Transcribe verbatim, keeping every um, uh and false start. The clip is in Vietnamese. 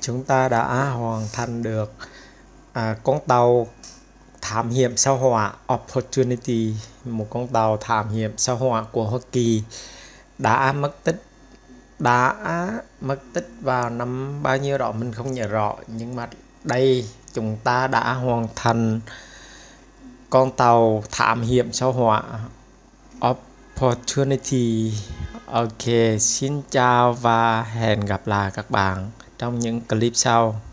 Chúng ta đã hoàn thành được à, con tàu thám hiểm sao Hỏa Opportunity, một con tàu thám hiểm sao Hỏa của Hoa Kỳ đã mất tích đã mất tích vào năm bao nhiêu đó mình không nhớ rõ, nhưng mà đây chúng ta đã hoàn thành con tàu thám hiểm sao Hỏa Opportunity. Ok, xin chào và hẹn gặp lại các bạn trong những clip sau.